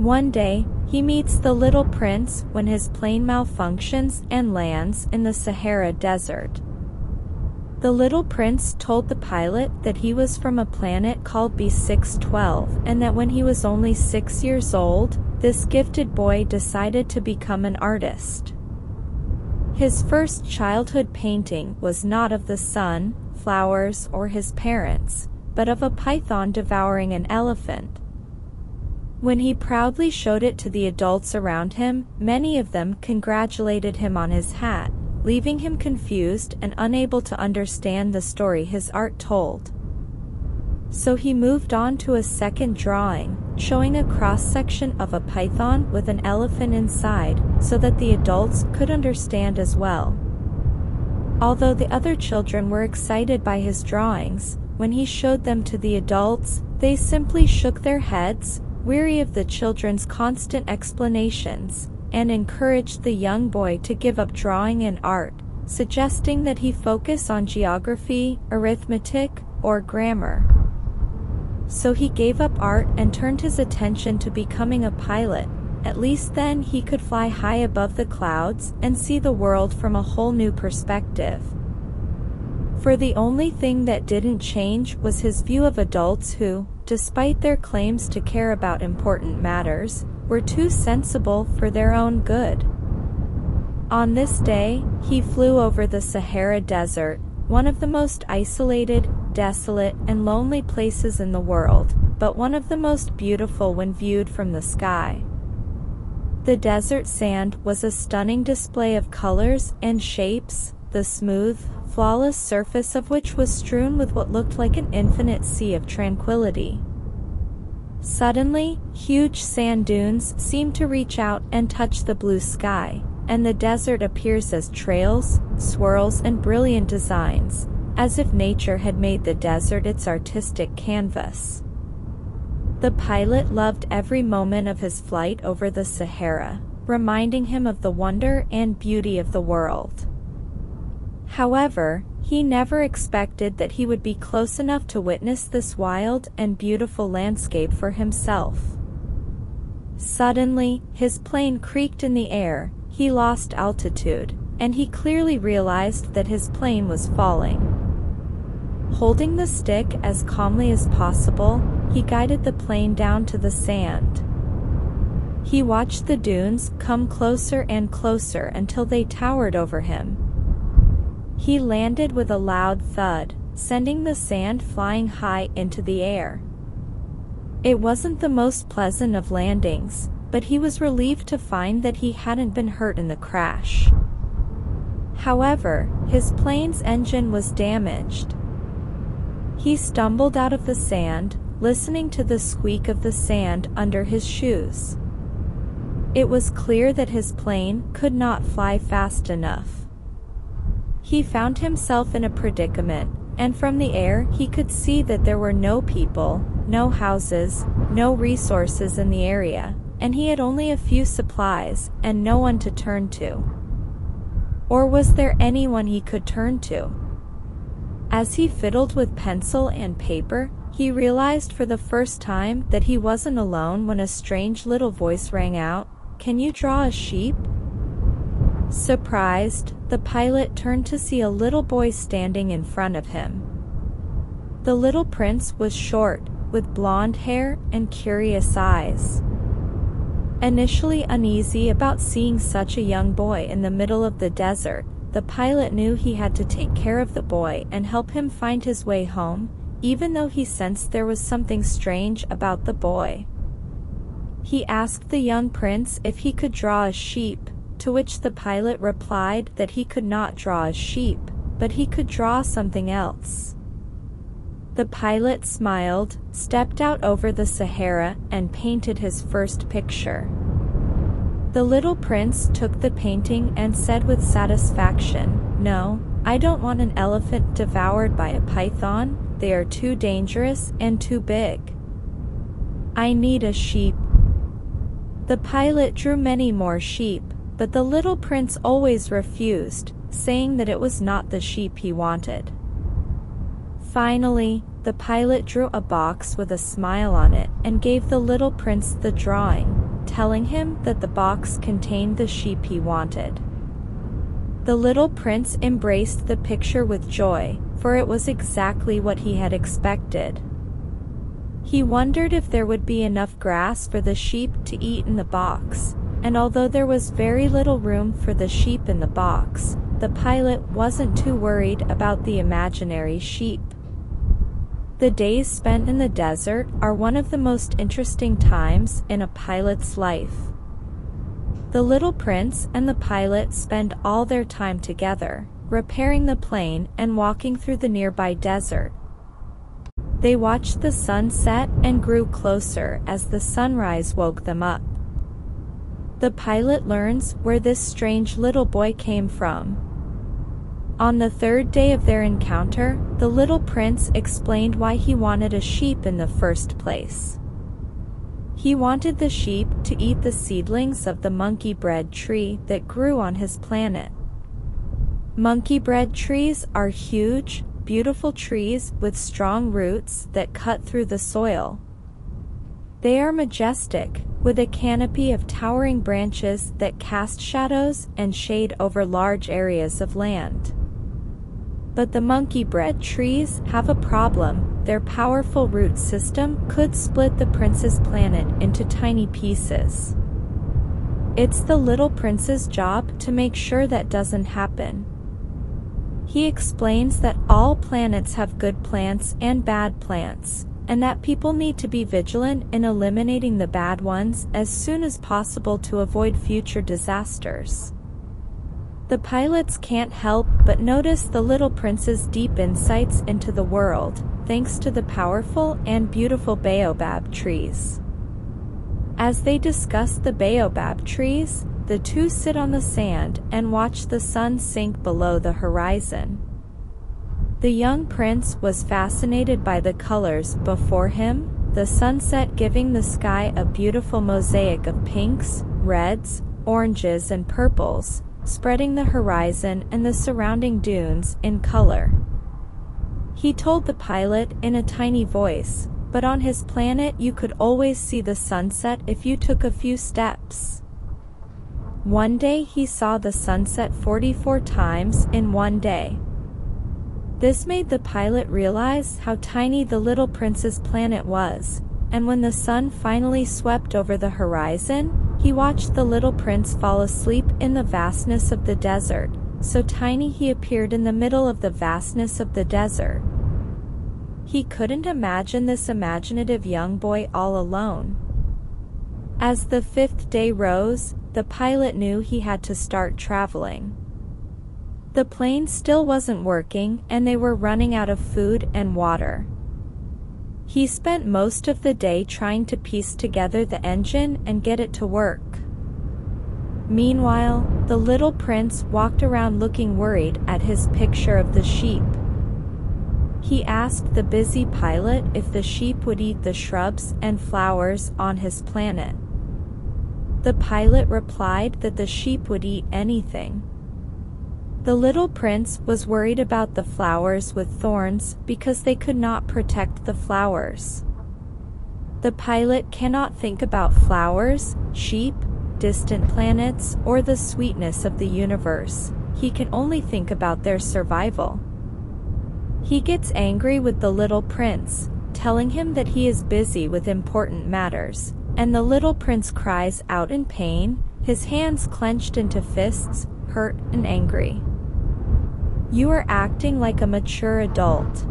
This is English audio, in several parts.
One day, he meets the little prince when his plane malfunctions and lands in the Sahara Desert. The little prince told the pilot that he was from a planet called B612 and that when he was only 6 years old, this gifted boy decided to become an artist. His first childhood painting was not of the sun, flowers, or his parents, but of a python devouring an elephant. When he proudly showed it to the adults around him, many of them congratulated him on his hat, leaving him confused and unable to understand the story his art told. So he moved on to a second drawing, showing a cross-section of a python with an elephant inside, so that the adults could understand as well. Although the other children were excited by his drawings, when he showed them to the adults, they simply shook their heads, weary of the children's constant explanations, and encouraged the young boy to give up drawing and art, suggesting that he focus on geography, arithmetic, or grammar. So he gave up art and turned his attention to becoming a pilot. At least then he could fly high above the clouds and see the world from a whole new perspective. For the only thing that didn't change was his view of adults who, despite their claims to care about important matters, were too sensible for their own good. On this day, he flew over the Sahara Desert, one of the most isolated, desolate, and lonely places in the world, but one of the most beautiful when viewed from the sky. The desert sand was a stunning display of colors and shapes, the smooth, flawless surface of which was strewn with what looked like an infinite sea of tranquility. Suddenly, huge sand dunes seem to reach out and touch the blue sky, and the desert appears as trails, swirls, and brilliant designs, as if nature had made the desert its artistic canvas. The pilot loved every moment of his flight over the Sahara, reminding him of the wonder and beauty of the world. However, he never expected that he would be close enough to witness this wild and beautiful landscape for himself. Suddenly, his plane creaked in the air, he lost altitude, and he clearly realized that his plane was falling. Holding the stick as calmly as possible, he guided the plane down to the sand. He watched the dunes come closer and closer until they towered over him. He landed with a loud thud, sending the sand flying high into the air. It wasn't the most pleasant of landings, but he was relieved to find that he hadn't been hurt in the crash. However, his plane's engine was damaged. He stumbled out of the sand, listening to the squeak of the sand under his shoes. It was clear that his plane could not fly fast enough. He found himself in a predicament, and from the air he could see that there were no people, no houses, no resources in the area, and he had only a few supplies and no one to turn to. Or was there anyone he could turn to? As he fiddled with pencil and paper, he realized for the first time that he wasn't alone when a strange little voice rang out, "Can you draw a sheep?" Surprised, the pilot turned to see a little boy standing in front of him. The little prince was short, with blonde hair and curious eyes. Initially uneasy about seeing such a young boy in the middle of the desert, the pilot knew he had to take care of the boy and help him find his way home, even though he sensed there was something strange about the boy. He asked the young prince if he could draw a sheep, to which the pilot replied that he could not draw a sheep, but he could draw something else. The pilot smiled, stepped out over the Sahara, and painted his first picture. The little prince took the painting and said with satisfaction, "No, I don't want an elephant devoured by a python, they are too dangerous and too big. I need a sheep." The pilot drew many more sheep, but the little prince always refused, saying that it was not the sheep he wanted. Finally, the pilot drew a box with a smile on it and gave the little prince the drawing, telling him that the box contained the sheep he wanted. The little prince embraced the picture with joy, for it was exactly what he had expected. He wondered if there would be enough grass for the sheep to eat in the box, and although there was very little room for the sheep in the box, the pilot wasn't too worried about the imaginary sheep. The days spent in the desert are one of the most interesting times in a pilot's life. The little prince and the pilot spend all their time together, repairing the plane and walking through the nearby desert. They watched the sun set and grew closer as the sunrise woke them up. The pilot learns where this strange little boy came from. On the third day of their encounter, the little prince explained why he wanted a sheep in the first place. He wanted the sheep to eat the seedlings of the monkey bread tree that grew on his planet. Monkey bread trees are huge, beautiful trees with strong roots that cut through the soil. They are majestic, with a canopy of towering branches that cast shadows and shade over large areas of land. But the monkey bread trees have a problem: their powerful root system could split the prince's planet into tiny pieces. It's the little prince's job to make sure that doesn't happen. He explains that all planets have good plants and bad plants, and that people need to be vigilant in eliminating the bad ones as soon as possible to avoid future disasters. The pilots can't help but notice the little prince's deep insights into the world, thanks to the powerful and beautiful baobab trees. As they discuss the baobab trees, the two sit on the sand and watch the sun sink below the horizon. The young prince was fascinated by the colors before him, the sunset giving the sky a beautiful mosaic of pinks, reds, oranges and purples, spreading the horizon and the surrounding dunes in color. He told the pilot in a tiny voice, "But on his planet you could always see the sunset if you took a few steps." One day he saw the sunset 44 times in one day. This made the pilot realize how tiny the little prince's planet was, and when the sun finally swept over the horizon, he watched the little prince fall asleep in the vastness of the desert. So tiny he appeared in the middle of the vastness of the desert. He couldn't imagine this imaginative young boy all alone. As the fifth day rose, the pilot knew he had to start traveling. The plane still wasn't working, and they were running out of food and water. He spent most of the day trying to piece together the engine and get it to work. Meanwhile, the little prince walked around looking worried at his picture of the sheep. He asked the busy pilot if the sheep would eat the shrubs and flowers on his planet. The pilot replied that the sheep would eat anything. The little prince was worried about the flowers with thorns because they could not protect the flowers. The pilot cannot think about flowers, sheep, distant planets, or the sweetness of the universe. He can only think about their survival. He gets angry with the little prince, telling him that he is busy with important matters, and the little prince cries out in pain, his hands clenched into fists, hurt and angry. "You are acting like a mature adult."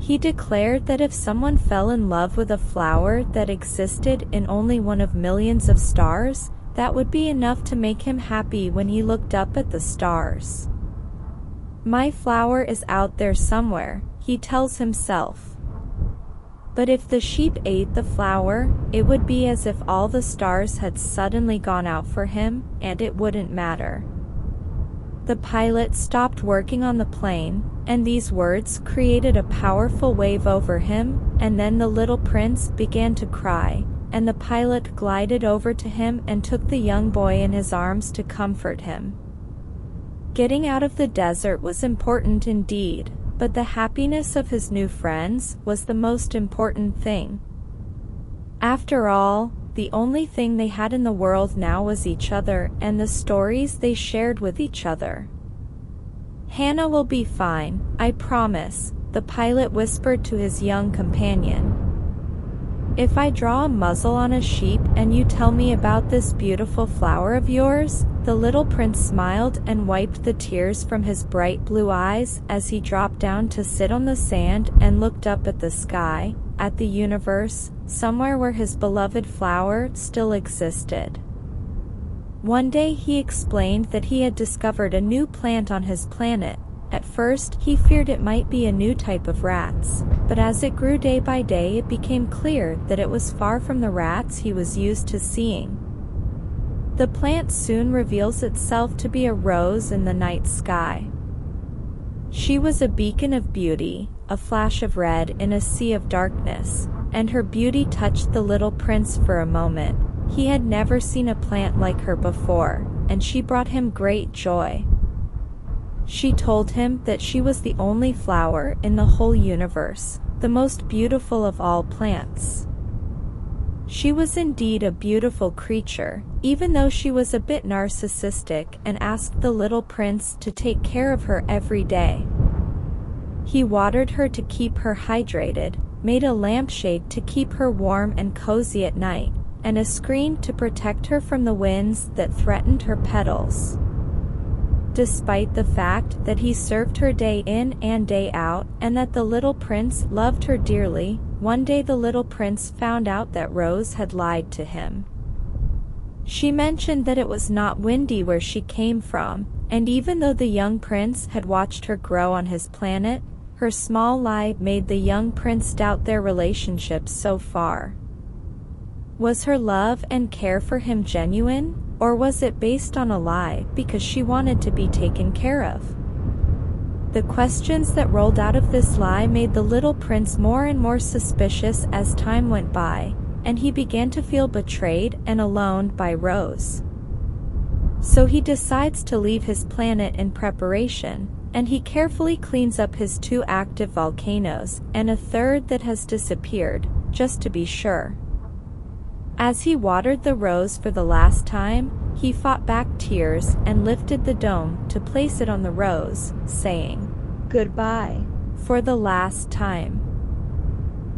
He declared that if someone fell in love with a flower that existed in only one of millions of stars, that would be enough to make him happy when he looked up at the stars. "My flower is out there somewhere," he tells himself. But if the sheep ate the flower, it would be as if all the stars had suddenly gone out for him, and it wouldn't matter. The pilot stopped working on the plane, and these words created a powerful wave over him, and then the little prince began to cry, and the pilot glided over to him and took the young boy in his arms to comfort him. Getting out of the desert was important indeed, but the happiness of his new friends was the most important thing. After all, The only thing they had in the world now was each other and the stories they shared with each other. "Hannah will be fine, I promise," the pilot whispered to his young companion. "If I draw a muzzle on a sheep and you tell me about this beautiful flower of yours," the little prince smiled and wiped the tears from his bright blue eyes as he dropped down to sit on the sand and looked up at the sky, at the universe, somewhere where his beloved flower still existed. One day he explained that he had discovered a new plant on his planet. At first, he feared it might be a new type of rats, but as it grew day by day it became clear that it was far from the rats he was used to seeing. The plant soon reveals itself to be a rose in the night sky. She was a beacon of beauty, a flash of red in a sea of darkness, and her beauty touched the little prince for a moment. He had never seen a plant like her before, and she brought him great joy. She told him that she was the only flower in the whole universe, the most beautiful of all plants. She was indeed a beautiful creature, even though she was a bit narcissistic, and asked the little prince to take care of her every day. He watered her to keep her hydrated, made a lampshade to keep her warm and cozy at night, and a screen to protect her from the winds that threatened her petals. Despite the fact that he served her day in and day out, and that the little prince loved her dearly, one day the little prince found out that Rose had lied to him. She mentioned that it was not windy where she came from, and even though the young prince had watched her grow on his planet, her small lie made the young prince doubt their relationship so far. Was her love and care for him genuine? Or was it based on a lie because she wanted to be taken care of? The questions that rolled out of this lie made the little prince more and more suspicious as time went by, and he began to feel betrayed and alone by Rose. So he decides to leave his planet in preparation, and he carefully cleans up his two active volcanoes and a third that has disappeared, just to be sure. As he watered the rose for the last time, he fought back tears and lifted the dome to place it on the rose, saying, "Goodbye," for the last time.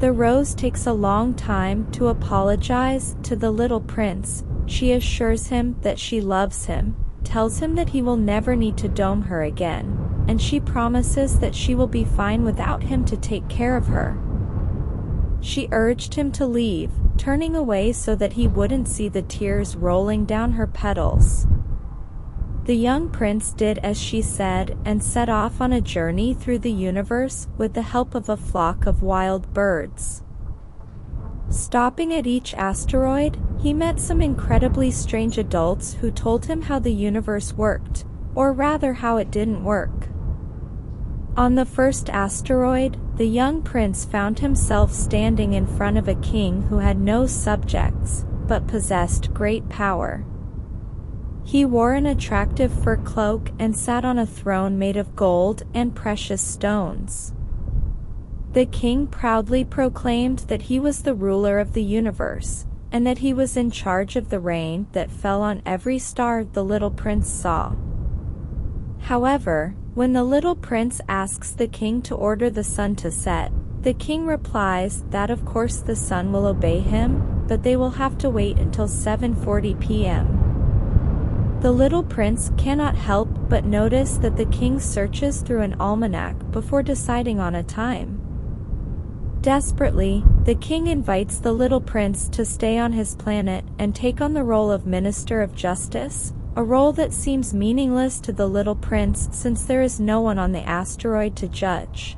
The rose takes a long time to apologize to the little prince. She assures him that she loves him, tells him that he will never need to dome her again, and she promises that she will be fine without him to take care of her. She urged him to leave, turning away so that he wouldn't see the tears rolling down her petals. The young prince did as she said and set off on a journey through the universe with the help of a flock of wild birds. Stopping at each asteroid, he met some incredibly strange adults who told him how the universe worked, or rather how it didn't work. On the first asteroid, the young prince found himself standing in front of a king who had no subjects, but possessed great power. He wore an attractive fur cloak and sat on a throne made of gold and precious stones. The king proudly proclaimed that he was the ruler of the universe, and that he was in charge of the rain that fell on every star the little prince saw. However, when the little prince asks the king to order the sun to set, the king replies that of course the sun will obey him, but they will have to wait until 7:40 p.m. The little prince cannot help but notice that the king searches through an almanac before deciding on a time. Desperately, the king invites the little prince to stay on his planet and take on the role of Minister of Justice, a role that seems meaningless to the little prince since there is no one on the asteroid to judge.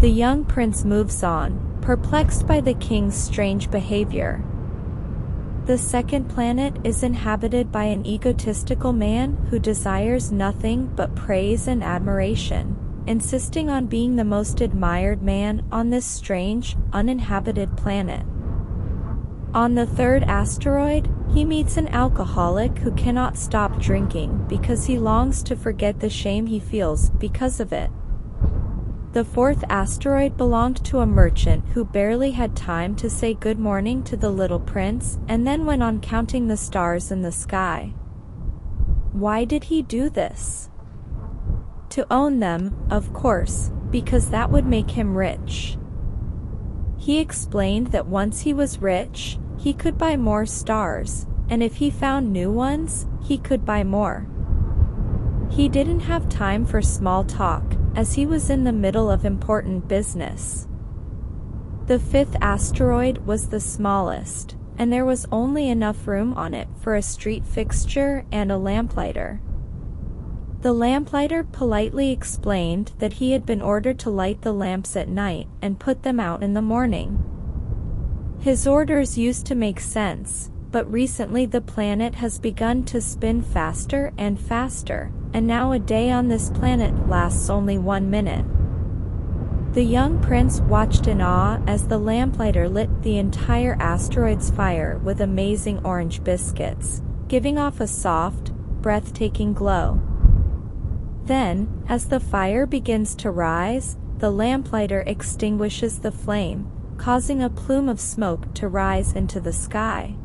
The young prince moves on, perplexed by the king's strange behavior. The second planet is inhabited by an egotistical man who desires nothing but praise and admiration, insisting on being the most admired man on this strange, uninhabited planet. On the third asteroid, he meets an alcoholic who cannot stop drinking because he longs to forget the shame he feels because of it. The fourth asteroid belonged to a merchant who barely had time to say good morning to the little prince and then went on counting the stars in the sky. Why did he do this? To own them, of course, because that would make him rich. He explained that once he was rich, he could buy more stars, and if he found new ones, he could buy more. He didn't have time for small talk, as he was in the middle of important business. The fifth asteroid was the smallest, and there was only enough room on it for a street fixture and a lamplighter. The lamplighter politely explained that he had been ordered to light the lamps at night and put them out in the morning. His orders used to make sense, but recently the planet has begun to spin faster and faster, and now a day on this planet lasts only 1 minute. The young prince watched in awe as the lamplighter lit the entire asteroid's fire with amazing orange biscuits, giving off a soft, breathtaking glow. Then, as the fire begins to rise, the lamplighter extinguishes the flame, causing a plume of smoke to rise into the sky.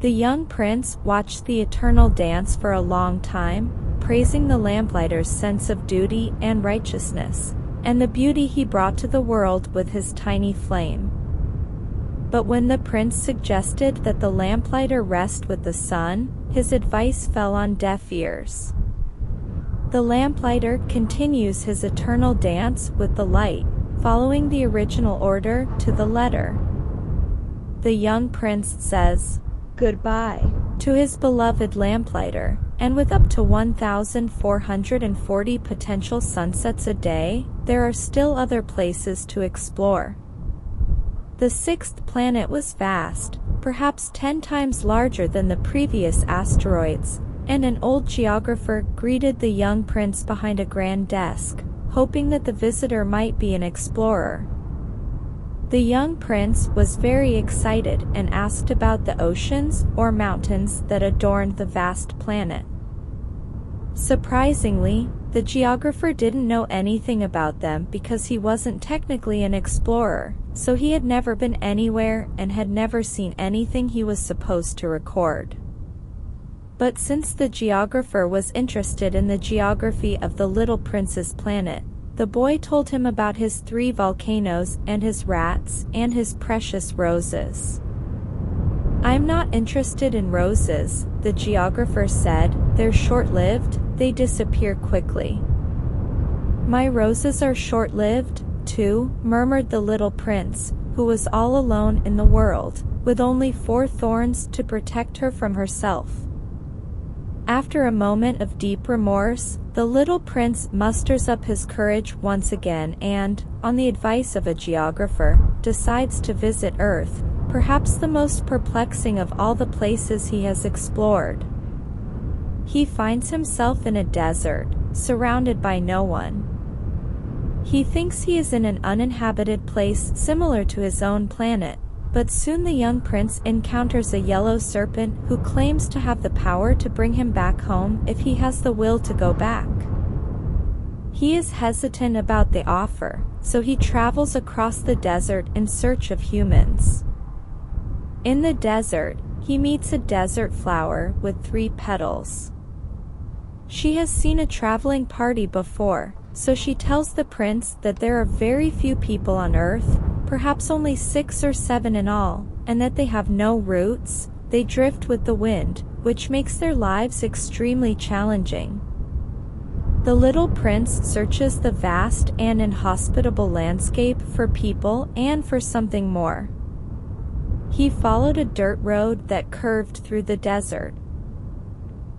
The young prince watched the eternal dance for a long time, praising the lamplighter's sense of duty and righteousness, and the beauty he brought to the world with his tiny flame. But when the prince suggested that the lamplighter rest with the sun, his advice fell on deaf ears. The lamplighter continues his eternal dance with the light, following the original order to the letter. The young prince says goodbye to his beloved lamplighter, and with up to 1,440 potential sunsets a day, there are still other places to explore. The sixth planet was vast, perhaps 10 times larger than the previous asteroids, and an old geographer greeted the young prince behind a grand desk, hoping that the visitor might be an explorer. The young prince was very excited and asked about the oceans or mountains that adorned the vast planet. Surprisingly, the geographer didn't know anything about them because he wasn't technically an explorer, so he had never been anywhere and had never seen anything he was supposed to record. But since the geographer was interested in the geography of the little prince's planet, the boy told him about his 3 volcanoes and his rats and his precious roses. "I'm not interested in roses," the geographer said. "They're short-lived, they disappear quickly." "My roses are short-lived, too," murmured the little prince, who was all alone in the world, with only 4 thorns to protect her from herself. After a moment of deep remorse, the little prince musters up his courage once again and, on the advice of a geographer, decides to visit Earth, perhaps the most perplexing of all the places he has explored. He finds himself in a desert, surrounded by no one. He thinks he is in an uninhabited place similar to his own planet. But soon the young prince encounters a yellow serpent who claims to have the power to bring him back home if he has the will to go back. He is hesitant about the offer, so he travels across the desert in search of humans. In the desert, he meets a desert flower with 3 petals. She has seen a traveling party before, so she tells the prince that there are very few people on Earth, perhaps only 6 or 7 in all, and that they have no roots, they drift with the wind, which makes their lives extremely challenging. The little prince searches the vast and inhospitable landscape for people and for something more. He followed a dirt road that curved through the desert.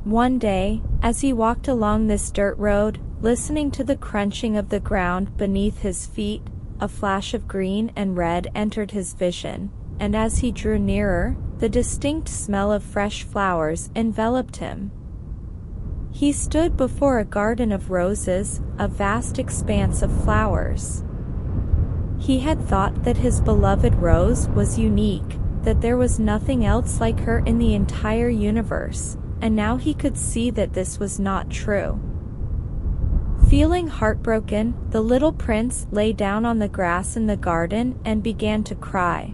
One day, as he walked along this dirt road, listening to the crunching of the ground beneath his feet, a flash of green and red entered his vision, and as he drew nearer, the distinct smell of fresh flowers enveloped him. He stood before a garden of roses, a vast expanse of flowers. He had thought that his beloved rose was unique, that there was nothing else like her in the entire universe, and now he could see that this was not true. Feeling heartbroken, the little prince lay down on the grass in the garden and began to cry.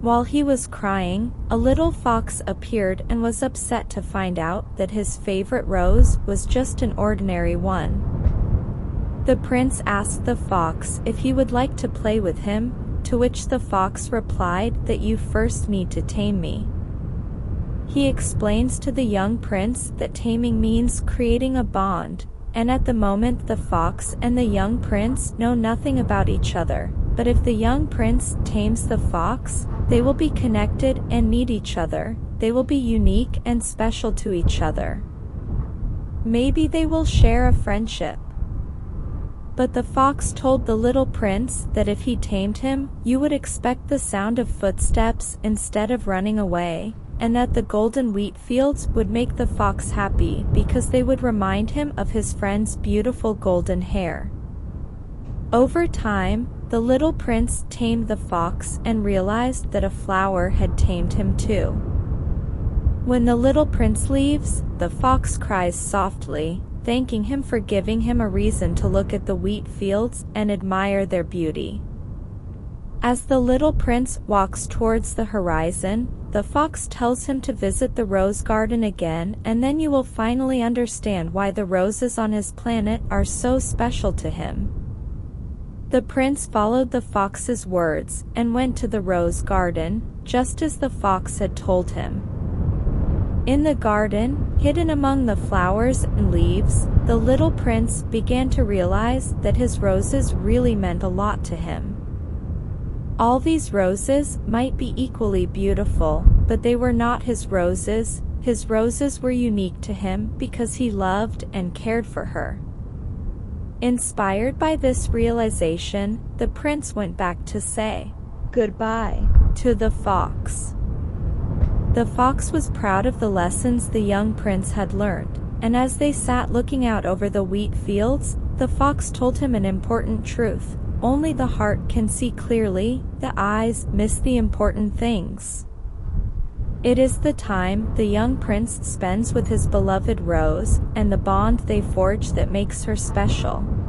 While he was crying, a little fox appeared and was upset to find out that his favorite rose was just an ordinary one. The prince asked the fox if he would like to play with him, to which the fox replied that you first need to tame me. He explains to the young prince that taming means creating a bond, and at the moment the fox and the young prince know nothing about each other. But if the young prince tames the fox, they will be connected and need each other. They will be unique and special to each other. Maybe they will share a friendship. But the fox told the little prince that if he tamed him, you would expect the sound of footsteps instead of running away, and that the golden wheat fields would make the fox happy because they would remind him of his friend's beautiful golden hair. Over time, the little prince tamed the fox and realized that a flower had tamed him too. When the little prince leaves, the fox cries softly, thanking him for giving him a reason to look at the wheat fields and admire their beauty. As the little prince walks towards the horizon, the fox tells him to visit the rose garden again, and then you will finally understand why the roses on his planet are so special to him. The prince followed the fox's words and went to the rose garden, just as the fox had told him. In the garden, hidden among the flowers and leaves, the little prince began to realize that his roses really meant a lot to him. All these roses might be equally beautiful, but they were not his roses. His roses were unique to him because he loved and cared for her. Inspired by this realization, the prince went back to say goodbye to the fox. The fox was proud of the lessons the young prince had learned, and as they sat looking out over the wheat fields, the fox told him an important truth: only the heart can see clearly, the eyes miss the important things. It is the time the young prince spends with his beloved rose and the bond they forge that makes her special.